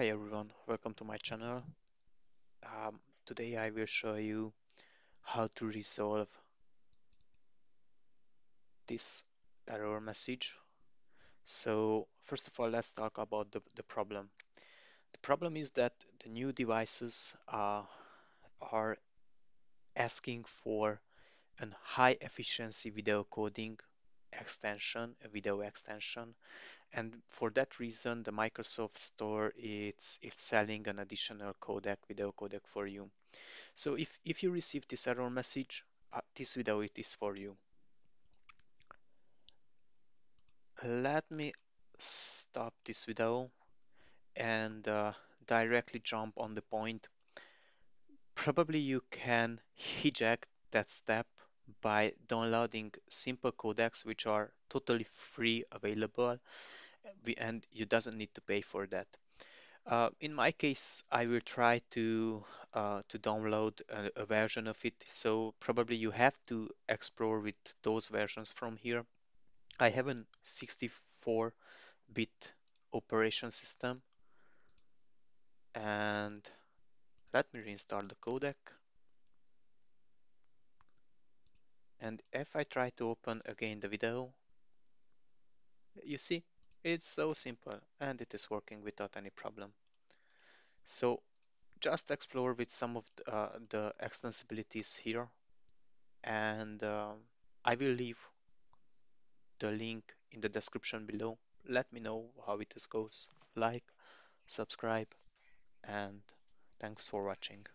Hi everyone, welcome to my channel. Today I will show you how to resolve this error message. So first of all, let's talk about the problem. The problem is that the new devices are asking for a high efficiency video coding extension, a video extension, and for that reason the Microsoft Store it's selling an additional codec, video codec for you. So if you receive this error message, this video it is for you. Let me stop this video and directly jump on the point. Probably you can hijack that step by downloading simple codecs which are totally free available, and you doesn't need to pay for that. In my case, I will try to download a version of it, so probably you have to explore with those versions from here. I have a 64-bit operation system, and let me reinstall the codec. And if I try to open again the video, you see, it's so simple and it is working without any problem. So just explore with some of the extensibilities here, and I will leave the link in the description below. Let me know how it goes. Like, subscribe, and thanks for watching.